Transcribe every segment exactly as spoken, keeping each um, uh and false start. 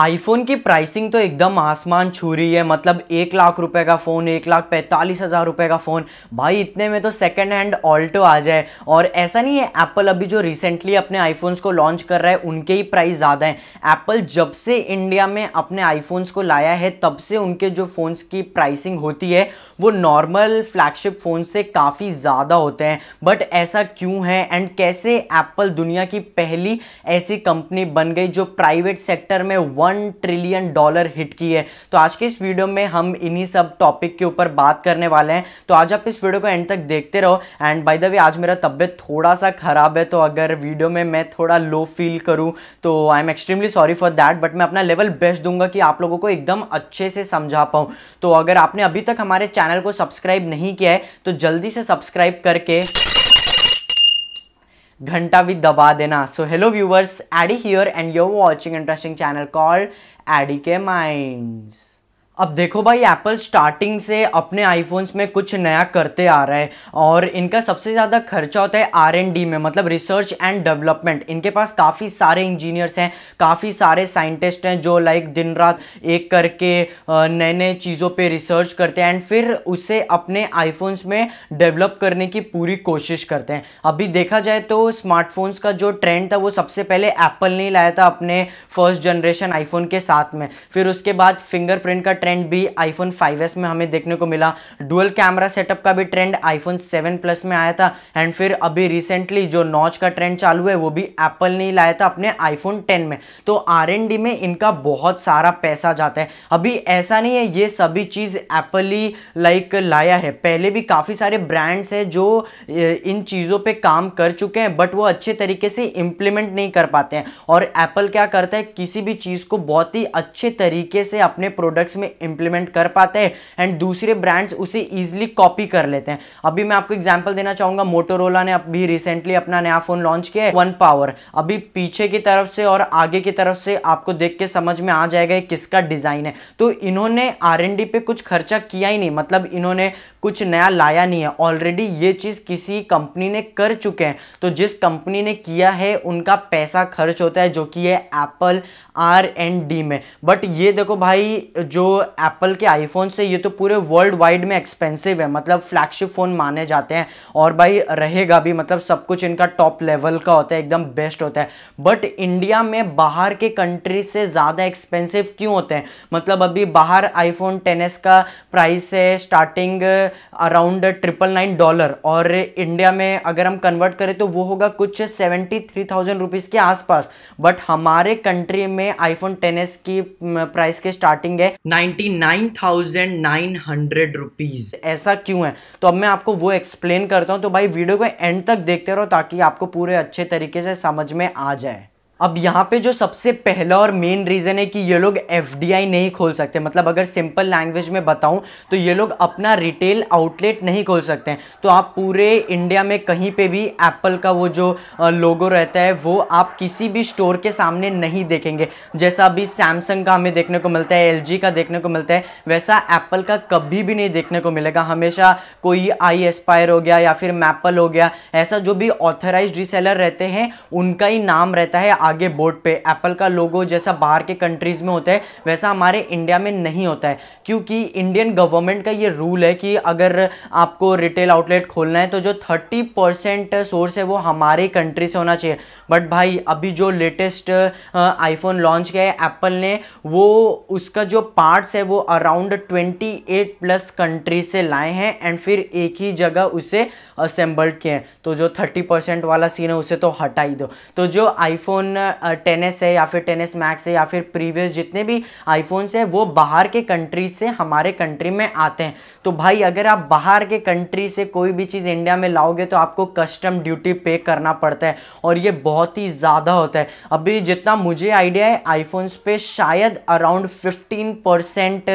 IPhone की pricing तो एकदम आसमान छू रही है। मतलब एक लाख रुपए का फ़ोन, एक लाख पैंतालीस हज़ार रुपये का फ़ोन, भाई इतने में तो सेकंड हैंड ऑल्टो आ जाए। और ऐसा नहीं है एप्पल अभी जो रिसेंटली अपने आईफोन्स को लॉन्च कर रहा है उनके ही प्राइस ज़्यादा हैं। एप्पल जब से इंडिया में अपने आईफोन्स को लाया है तब से उनके जो फ़ोन्स की प्राइसिंग होती है वो नॉर्मल फ्लैगशिप फ़ोन से काफ़ी ज़्यादा होते हैं। बट ऐसा क्यों है एंड कैसे एप्पल दुनिया की पहली ऐसी कंपनी बन गई जो प्राइवेट सेक्टर में वन ट्रिलियन डॉलर हिट की है, तो आज के इस वीडियो में हम इन्हीं सब टॉपिक के ऊपर बात करने वाले हैं। तो आज आप इस वीडियो को एंड तक देखते रहो। एंड बाय द वे आज मेरा तबीयत थोड़ा सा ख़राब है, तो अगर वीडियो में मैं थोड़ा लो फील करूँ तो I am extremely sorry for that. But मैं अपना लेवल बेस्ट दूंगा कि आप लोगों को एकदम अच्छे से समझा पाऊँ। तो अगर आपने अभी तक हमारे चैनल को सब्सक्राइब नहीं किया है तो जल्दी से सब्सक्राइब करके घंटा भी दबा देना। So hello viewers, AD here and you are watching interesting channel called AD के माइंड्स। अब देखो भाई, एप्पल स्टार्टिंग से अपने आईफोन्स में कुछ नया करते आ रहा है और इनका सबसे ज़्यादा खर्चा होता है आर एन डी में, मतलब रिसर्च एंड डेवलपमेंट। इनके पास काफ़ी सारे इंजीनियर्स हैं, काफ़ी सारे साइंटिस्ट हैं जो लाइक दिन रात एक करके नए नए चीज़ों पे रिसर्च करते हैं एंड फिर उसे अपने आईफोन्स में डेवलप करने की पूरी कोशिश करते हैं। अभी देखा जाए तो स्मार्टफोन्स का जो ट्रेंड था वो सबसे पहले एप्पल ने लाया था अपने फर्स्ट जनरेशन आईफोन के साथ में। फिर उसके बाद फिंगरप्रिंट का ट्रेंड भी आईफोन फाइव एस में हमें देखने को मिला। डुअल कैमरा सेटअप का भी ट्रेंड आईफोन सेवन प्लस में आया था। एंड फिर अभी रिसेंटली जो नॉच का ट्रेंड चालू है वो भी एप्पल ने लाया था अपने आईफोन टेन में। तो आरएनडी में इनका बहुत सारा पैसा जाता है। अभी ऐसा नहीं है ये सभी चीज़ एप्पल ही लाइक लाया है, पहले भी काफ़ी सारे ब्रांड्स हैं जो इन चीज़ों पर काम कर चुके हैं बट वो अच्छे तरीके से इम्प्लीमेंट नहीं कर पाते हैं। और एप्पल क्या करता है, किसी भी चीज़ को बहुत ही अच्छे तरीके से अपने प्रोडक्ट्स में इम्प्लीमेंट कर पाते हैं एंड दूसरे ब्रांड्स उसे इजीली कॉपी कर लेते हैं। अभी मैं आपको एग्जांपल देना चाहूँगा, मोटोरोला ने अभी रिसेंटली अपना नया फ़ोन लॉन्च किया है वन पावर। अभी पीछे की तरफ से और आगे की तरफ से आपको देख के समझ में आ जाएगा किसका डिज़ाइन है। तो इन्होंने आरएनडी पे कुछ खर्चा किया ही नहीं, मतलब इन्होंने कुछ नया लाया नहीं है। ऑलरेडी ये चीज़ किसी कंपनी ने कर चुके हैं, तो जिस कंपनी ने किया है उनका पैसा खर्च होता है जो कि है एप्पल आरएनडी में। बट ये देखो भाई, जो एप्पल के आईफोन से ये तो पूरे वर्ल्ड वाइड में एक्सपेंसिव है, मतलब फ्लैगशिप फ़ोन माने जाते हैं और भाई रहेगा भी, मतलब सब कुछ इनका टॉप लेवल का होता है, एकदम बेस्ट होता है। बट इंडिया में बाहर के कंट्री से ज़्यादा एक्सपेंसिव क्यों होते हैं? मतलब अभी बाहर आईफोन टेन एस का प्राइस है starting around triple nine dollar और इंडिया में अगर हम कन्वर्ट करें तो वो होगा कुछ सेवेंटी थ्री थाउजेंड रुपीज़ के आसपास। बट हमारे कंट्री में आईफोन टेन एस की प्राइस के स्टार्टिंग है ninety nine thousand nine hundred rupees. ऐसा क्यों है तो अब मैं आपको वो एक्सप्लेन करता हूँ। तो भाई वीडियो को एंड तक देखते रहो ताकि आपको पूरे अच्छे तरीके से समझ में आ जाए। अब यहाँ पे जो सबसे पहला और मेन रीज़न है कि ये लोग एफडीआई नहीं खोल सकते, मतलब अगर सिंपल लैंग्वेज में बताऊँ तो ये लोग अपना रिटेल आउटलेट नहीं खोल सकते हैं। तो आप पूरे इंडिया में कहीं पे भी एप्पल का वो जो लोगो रहता है वो आप किसी भी स्टोर के सामने नहीं देखेंगे। जैसा अभी सैमसंग का हमें देखने को मिलता है, एलजी का देखने को मिलता है, वैसा एप्पल का कभी भी नहीं देखने को मिलेगा। हमेशा कोई आई एस्पायर हो गया या फिर मैपल हो गया, ऐसा जो भी ऑथराइज रीसेलर रहते हैं उनका ही नाम रहता है आगे बोर्ड पे। एप्पल का लोगो जैसा बाहर के कंट्रीज़ में होता है वैसा हमारे इंडिया में नहीं होता है, क्योंकि इंडियन गवर्नमेंट का ये रूल है कि अगर आपको रिटेल आउटलेट खोलना है तो जो थर्टी परसेंट सोर्स है वो हमारे कंट्री से होना चाहिए। बट भाई अभी जो लेटेस्ट आईफोन लॉन्च किया है एप्पल ने, वो उसका जो पार्ट्स है वो around twenty eight plus country से लाए हैं एंड फिर एक ही जगह उसे असेंबल्ड किए हैं। तो जो थर्टी परसेंट वाला सीन है उसे तो हटा ही दो। तो जो आईफोन टेन एस है या फिर टेन एस मैक्स है या फिर प्रीवियस जितने भी आईफोन्स हैं वो बाहर के कंट्री से हमारे कंट्री में आते हैं। तो भाई अगर आप बाहर के कंट्री से कोई भी चीज़ इंडिया में लाओगे तो आपको कस्टम ड्यूटी पे करना पड़ता है और ये बहुत ही ज़्यादा होता है। अभी जितना मुझे आइडिया है आईफोन्स पे शायद around fifteen percent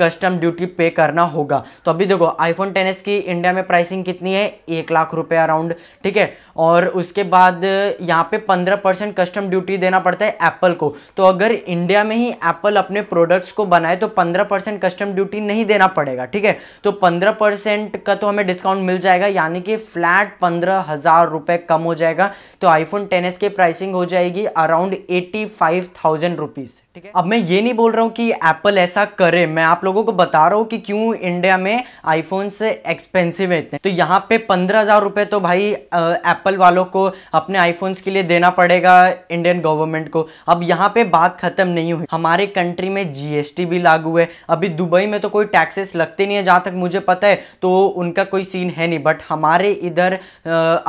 custom duty pay करना होगा। तो अभी देखो आईफोन टेन एस की इंडिया में प्राइसिंग कितनी है, एक लाख रुपये अराउंड, ठीक है। और उसके बाद यहाँ पे पंद्रह परसेंट कस्टम परसेंट ड्यूटी देना पड़ता है एप्पल को। तो अगर इंडिया में ही एप्पल अपने प्रोडक्ट्स को बनाए तो पंद्रह परसेंट कस्टम ड्यूटी नहीं देना पड़ेगा, ठीक है। तो पंद्रह परसेंट का तो हमें डिस्काउंट मिल जाएगा, यानी कि फ्लैट पंद्रह हजार रुपये कम हो जाएगा। तो आईफोन टेन एस की प्राइसिंग हो जाएगी around eighty five thousand rupees, ठीक है। अब मैं ये नहीं बोल रहा हूँ कि एप्पल ऐसा करे, मैं आप लोगों को बता रहा हूँ कि क्यों इंडिया में आईफोन से एक्सपेंसिव है इतने। तो यहाँ पे पंद्रह हजार रुपये तो भाई एप्पल वालों को अपने आईफोन्स के लिए देना पड़ेगा इंडियन गवर्नमेंट को। अब यहाँ पे बात खत्म नहीं हुई, हमारे कंट्री में जीएसटी भी लागू है। अभी दुबई में तो कोई टैक्सेस लगते नहीं है जहाँ तक मुझे पता है, तो उनका कोई सीन है नहीं, बट हमारे इधर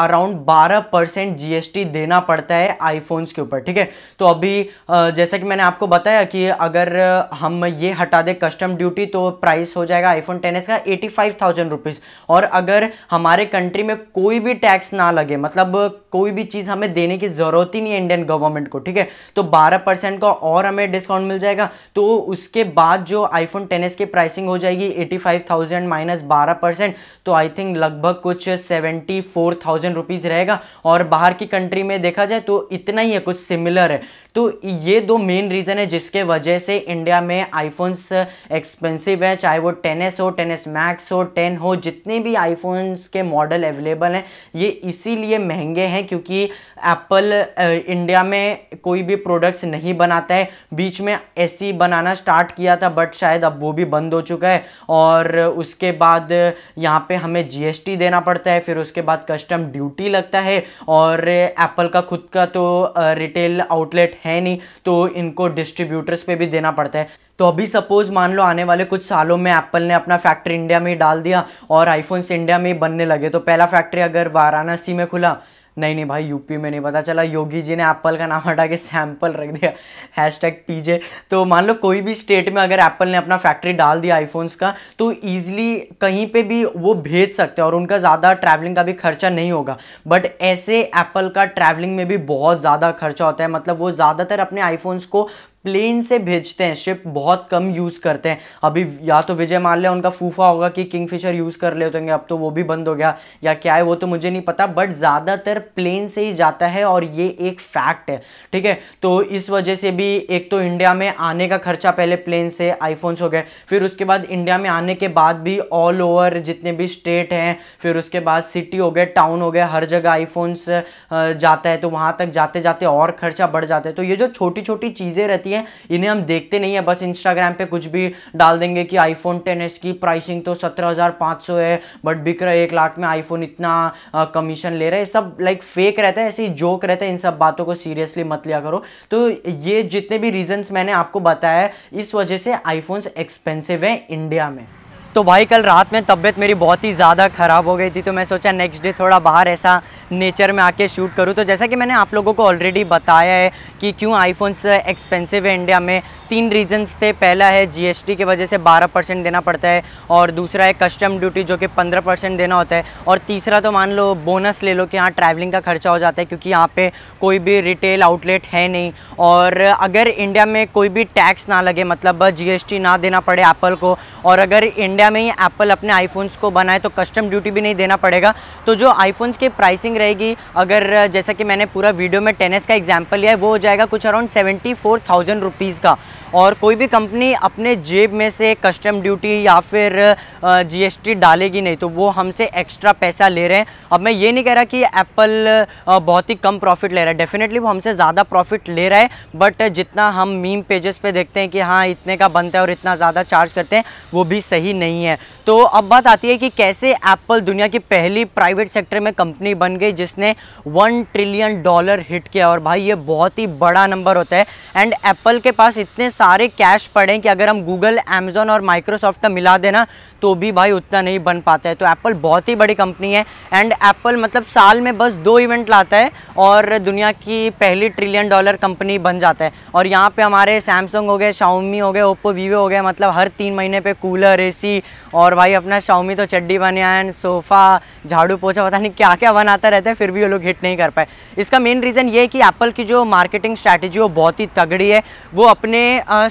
अराउंड बारह परसेंट जीएसटी देना पड़ता है आईफोन्स के ऊपर, ठीक है। तो अभी uh, जैसा कि मैंने आपको बताया कि अगर हम ये हटा दे कस्टम ड्यूटी तो प्राइस हो जाएगा आईफोन टेन एस का एटी फाइव थाउजेंड रुपीज। और अगर हमारे कंट्री में कोई भी टैक्स ना लगे, मतलब कोई भी चीज हमें देने की जरूरत ही नहीं है इंडियन गवर्नमेंट को, ठीक है, तो बारह परसेंट का और हमें डिस्काउंट मिल जाएगा। तो उसके बाद जो आईफोन टेन एस की प्राइसिंग हो जाएगी एटी फाइव थाउजेंड माइनस बारह परसेंट, तो आई थिंक लगभग कुछ सेवेंटी फोर थाउजेंड रुपीज रहेगा। और बाहर की कंट्री में देखा जाए तो इतना ही है, कुछ सिमिलर है। तो ये दो मेन रीजन है जिसके वजह से इंडिया में आईफोन्स एक्सपेंसिव है, चाहे वो टेन एस हो, टेन एस मैक्स हो, टेन हो, जितने भी आईफोन्स के मॉडल अवेलेबल हैं ये इसीलिए महंगे हैं क्योंकि एप्पल इंडिया में कोई भी प्रोडक्ट्स नहीं बनाता है। बीच में एसी बनाना स्टार्ट किया था बट शायद अब वो भी बंद हो चुका है। और उसके बाद यहाँ पे हमें जीएसटी देना पड़ता है, फिर उसके बाद कस्टम ड्यूटी लगता है, और एप्पल का खुद का तो रिटेल आउटलेट है नहीं, तो इनको डिस्ट्रीब्यूटर्स पे भी देना पड़ता है। तो अभी सपोज मान लो आने वाले कुछ सालों में एप्पल ने अपना फैक्ट्री इंडिया में ही डाल दिया और आईफोन्स इंडिया में ही बनने लगे, तो पहला फैक्ट्री अगर वाराणसी में खुला, नहीं नहीं भाई यूपी में नहीं, पता चला योगी जी ने एप्पल का नाम हटा के सैम्पल रख दिया, हैशटैग पीजे। तो मान लो कोई भी स्टेट में अगर एप्पल ने अपना फैक्ट्री डाल दिया आईफोन्स का, तो ईजिली कहीं पे भी वो भेज सकते हैं और उनका ज़्यादा ट्रैवलिंग का भी खर्चा नहीं होगा। बट ऐसे एप्पल का ट्रैवलिंग में भी बहुत ज़्यादा खर्चा होता है, मतलब वो ज़्यादातर अपने आईफोन्स को प्लेन से भेजते हैं, शिप बहुत कम यूज़ करते हैं। अभी या तो विजय माल्या उनका फूफा होगा कि किंगफिशर यूज़ कर लेते होंगे, अब तो वो भी बंद हो गया या क्या है वो तो मुझे नहीं पता, बट ज़्यादातर प्लेन से ही जाता है और ये एक फैक्ट है, ठीक है। तो इस वजह से भी एक तो इंडिया में आने का खर्चा, पहले प्लेन से आईफोन्स हो गए, फिर उसके बाद इंडिया में आने के बाद भी ऑल ओवर जितने भी स्टेट हैं, फिर उसके बाद सिटी हो गए, टाउन हो गए, हर जगह आईफोन्स जाता है, तो वहाँ तक जाते जाते और खर्चा बढ़ जाता है। तो ये जो छोटी छोटी चीज़ें रहती है इन्हें हम देखते नहीं है, बस इंस्टाग्राम पे कुछ भी डाल देंगे कि आईफोन टेन एस की प्राइसिंग तो सत्रह हजार पाँच सौ है बट बिक रहा है एक लाख में, आईफोन इतना कमीशन ले रहा है, सब लाइक फेक रहता है, ऐसे ही जोक रहता है। इन सब बातों को सीरियसली मत लिया करो। तो ये जितने भी रीजंस मैंने आपको बताया इस वजह से आईफोन्स एक्सपेंसिव है इंडिया में। तो भाई कल रात में तबीयत मेरी बहुत ही ज़्यादा ख़राब हो गई थी, तो मैं सोचा नेक्स्ट डे थोड़ा बाहर ऐसा नेचर में आके शूट करूं। तो जैसा कि मैंने आप लोगों को ऑलरेडी बताया है कि क्यों आईफोन्स एक्सपेंसिव है इंडिया में, तीन रीजंस थे। पहला है जीएसटी के वजह से बारह परसेंट देना पड़ता है, और दूसरा है कस्टम ड्यूटी जो कि पंद्रह परसेंट देना होता है, और तीसरा तो मान लो बोनस ले लो कि हाँ ट्रैवलिंग का खर्चा हो जाता है क्योंकि यहाँ पर कोई भी रिटेल आउटलेट है नहीं। और अगर इंडिया में कोई भी टैक्स ना लगे, मतलब जीएसटी ना देना पड़े एप्पल को, और अगर इंडिया में ही एप्पल अपने आईफोन्स को बनाए तो कस्टम ड्यूटी भी नहीं देना पड़ेगा। तो जो आईफोन्स की प्राइसिंग रहेगी, अगर जैसा कि मैंने पूरा वीडियो में टेन एस का एग्जांपल लिया है, वो हो जाएगा कुछ around seventy four thousand rupees का। और कोई भी कंपनी अपने जेब में से कस्टम ड्यूटी या फिर जीएसटी डालेगी नहीं, तो वो हमसे एक्स्ट्रा पैसा ले रहे हैं। अब मैं ये नहीं कह रहा कि एप्पल बहुत ही कम प्रॉफिट ले रहा है, डेफिनेटली वो हमसे ज़्यादा प्रॉफिट ले रहा है, बट जितना हम मीम पेजेस पे देखते हैं कि हाँ इतने का बनता है और इतना ज़्यादा चार्ज करते हैं, वो भी सही नहीं है। तो अब बात आती है कि कैसे एप्पल दुनिया की पहली प्राइवेट सेक्टर में कंपनी बन गई जिसने वन ट्रिलियन डॉलर हिट किया, और भाई ये बहुत ही बड़ा नंबर होता है। एंड एप्पल के पास इतने सारे कैश पड़े कि अगर हम गूगल, अमेज़न और माइक्रोसॉफ्ट का मिला देना तो भी भाई उतना नहीं बन पाता है। तो एप्पल बहुत ही बड़ी कंपनी है, एंड एप्पल मतलब साल में बस दो इवेंट लाता है और दुनिया की पहली ट्रिलियन डॉलर कंपनी बन जाता है। और यहाँ पे हमारे सैमसंग हो गए, शाओमी हो गए, ओप्पो, वीवो हो गए, मतलब हर तीन महीने पे कूलर, एसी, और भाई अपना शाओमी तो चड्डी बनियान, सोफ़ा, झाड़ू पोछा, पता नहीं क्या क्या बनाता रहता है, फिर भी वो लोग हिट नहीं कर पाए। इसका मेन रीज़न ये है कि एप्पल की जो मार्केटिंग स्ट्रैटेजी वो बहुत ही तगड़ी है। वो अपने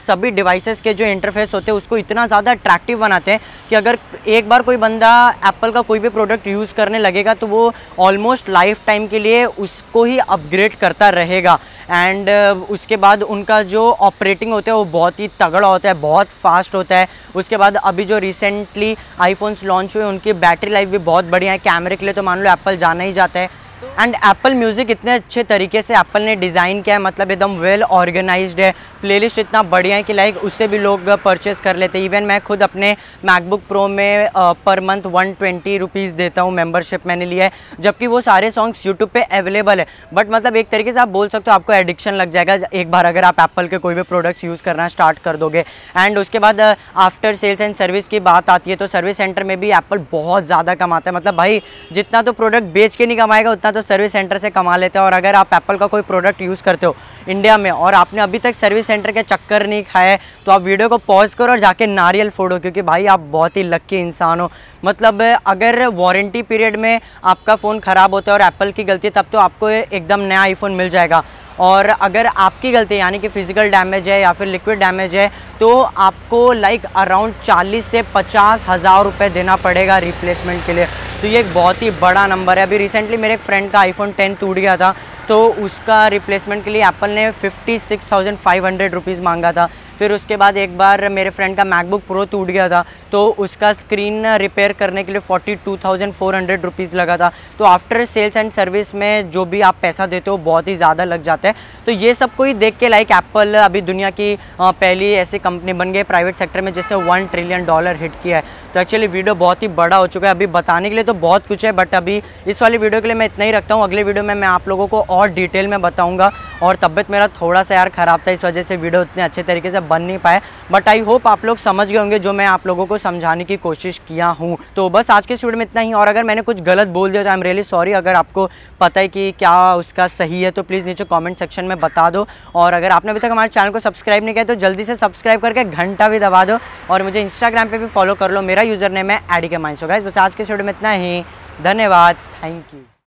सभी डिवाइसेस के जो इंटरफेस होते हैं उसको इतना ज़्यादा अट्रैक्टिव बनाते हैं कि अगर एक बार कोई बंदा एप्पल का कोई भी प्रोडक्ट यूज़ करने लगेगा तो वो ऑलमोस्ट लाइफ टाइम के लिए उसको ही अपग्रेड करता रहेगा। एंड उसके बाद उनका जो ऑपरेटिंग होता है वो बहुत ही तगड़ा होता है, बहुत फास्ट होता है। उसके बाद अभी जो रिसेंटली आईफोन्स लॉन्च हुए उनकी बैटरी लाइफ भी बहुत बढ़िया है। कैमरे के लिए तो मान लो एप्पल जाना ही जाता है। एंड एप्पल म्यूज़िक इतने अच्छे तरीके से एप्पल ने डिज़ाइन किया है, मतलब एकदम वेल ऑर्गेनाइज्ड है। प्लेलिस्ट इतना बढ़िया है कि लाइक उससे भी लोग परचेस कर लेते हैं। इवन मैं खुद अपने मैकबुक प्रो में per month one twenty rupees देता हूँ, मेंबरशिप मैंने लिया है, जबकि वो सारे सॉन्ग्स यूट्यूब पे अवेलेबल है। बट मतलब एक तरीके से आप बोल सकते हो आपको एडिक्शन लग जाएगा एक बार अगर आप एप्पल के कोई भी प्रोडक्ट्स यूज़ करना स्टार्ट कर दोगे। एंड उसके बाद आफ्टर सेल्स एंड सर्विस की बात आती है तो सर्विस सेंटर में भी एप्पल बहुत ज़्यादा कमाता है। मतलब भाई जितना तो प्रोडक्ट बेच के नहीं कमाएगा उतना तो सर्विस सेंटर से कमा लेते हैं। और अगर आप एप्पल का कोई प्रोडक्ट यूज़ करते हो इंडिया में और आपने अभी तक सर्विस सेंटर के चक्कर नहीं खाए तो आप वीडियो को पॉज करो और जाके नारियल फोड़ो, क्योंकि भाई आप बहुत ही लक्की इंसान हो। मतलब अगर वारंटी पीरियड में आपका फ़ोन ख़राब होता है और एप्पल की गलती है तब तो आपको एकदम नया आईफोन मिल जाएगा, और अगर आपकी गलती यानी कि फिजिकल डैमेज है या फिर लिक्विड डैमेज है तो आपको लाइक अराउंड चालीस से पचास हज़ार रुपये देना पड़ेगा रिप्लेसमेंट के लिए। तो ये एक बहुत ही बड़ा नंबर है। अभी रिसेंटली मेरे एक फ्रेंड का आईफोन टेन टूट गया था तो उसका रिप्लेसमेंट के लिए एप्पल ने fifty six thousand five hundred rupees मांगा था। फिर उसके बाद एक बार मेरे फ्रेंड का मैकबुक प्रो टूट गया था तो उसका स्क्रीन रिपेयर करने के लिए forty two thousand four hundred rupees लगा था। तो आफ्टर सेल्स एंड सर्विस में जो भी आप पैसा देते हो बहुत ही ज़्यादा लग जाता है। तो ये सब कोई देख के लाइक एप्पल अभी दुनिया की पहली ऐसी कंपनी बन गई प्राइवेट सेक्टर में जिसने वन ट्रिलियन डॉलर हिट किया है। तो एक्चुअली वीडियो बहुत ही बड़ा हो चुका है, अभी बताने के लिए तो बहुत कुछ है बट अभी इस वाली वीडियो के लिए मैं इतना ही रखता हूँ। अगले वीडियो में मैं आप लोगों को और डिटेल में बताऊँगा। और तबीयत मेरा थोड़ा सा यार ख़राब था, इस वजह से वीडियो इतने अच्छे तरीके से बन नहीं पाए, बट आई होप आप लोग समझ गए होंगे जो मैं आप लोगों को समझाने की कोशिश किया हूँ। तो बस आज के इस वीडियो में इतना ही, और अगर मैंने कुछ गलत बोल दिया तो आई एम रियली सॉरी। अगर आपको पता है कि क्या उसका सही है तो प्लीज़ नीचे कमेंट सेक्शन में बता दो, और अगर आपने अभी तक हमारे चैनल को सब्सक्राइब नहीं किया तो जल्दी से सब्सक्राइब करके घंटा भी दबा दो, और मुझे इंस्टाग्राम पे भी फॉलो कर लो। मेरा यूज़र नेम है एडी के माइंड्स। बस आज के इस वीडियो में इतना ही, धन्यवाद, थैंक यू।